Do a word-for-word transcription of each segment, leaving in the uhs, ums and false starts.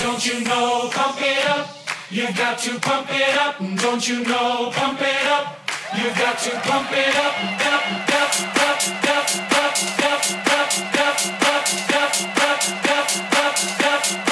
Don't you know, pump it up, you've got to pump it up. Don't you know, pump it up, you've got to pump it up. Up, up, up, up, up, up, up, up, up, up, up, up, up, up, up, up, up.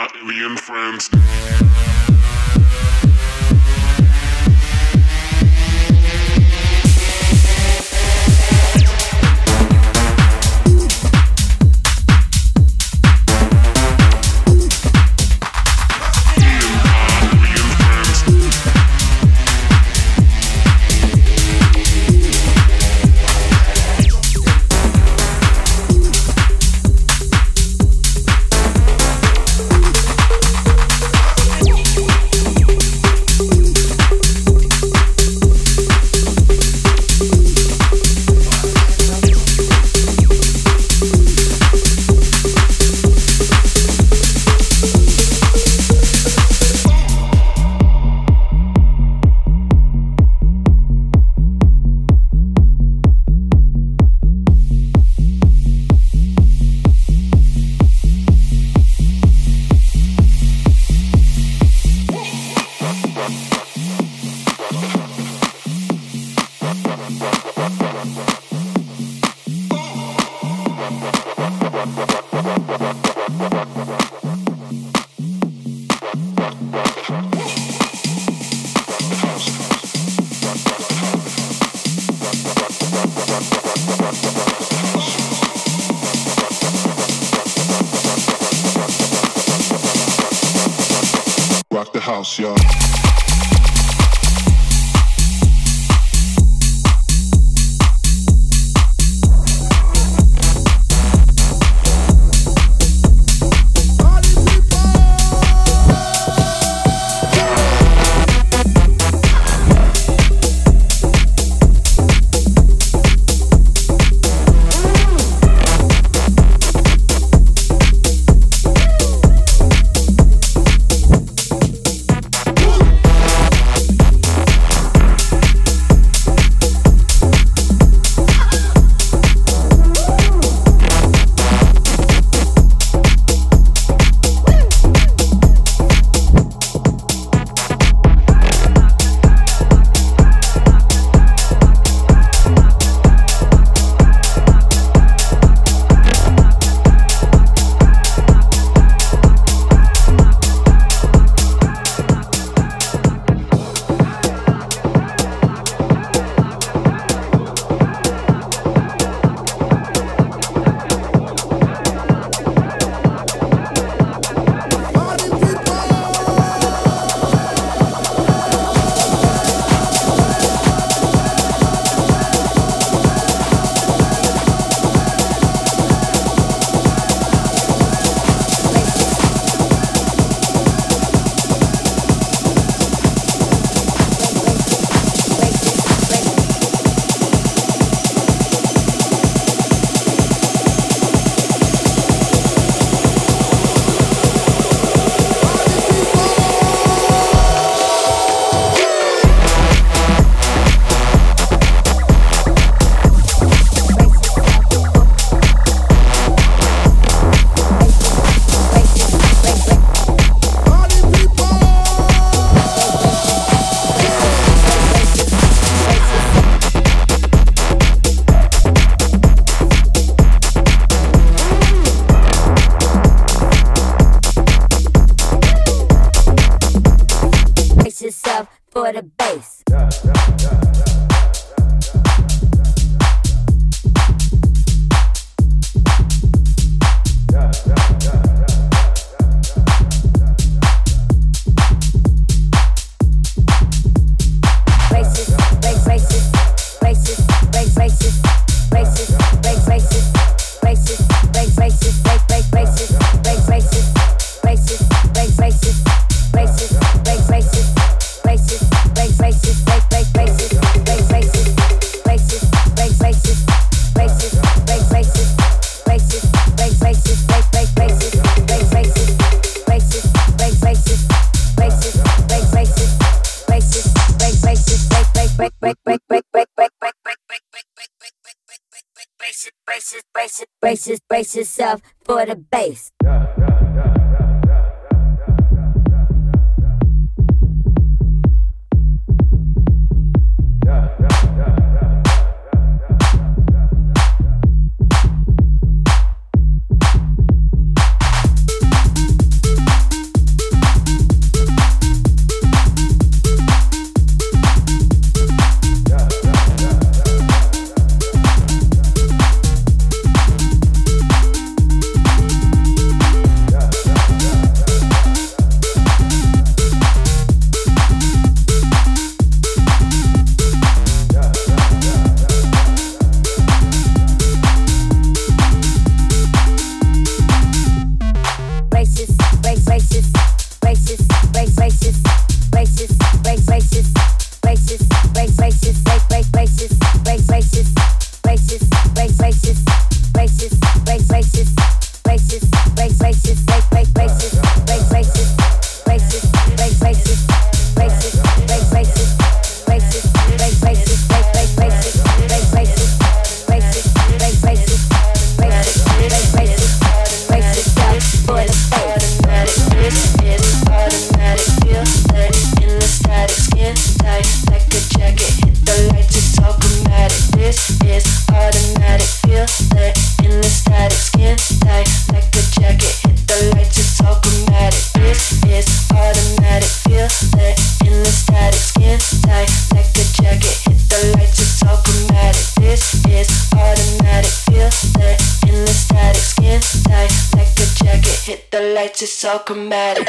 my alien friends. Brace, brace yourself for the bass. the lights, it's all chromatic.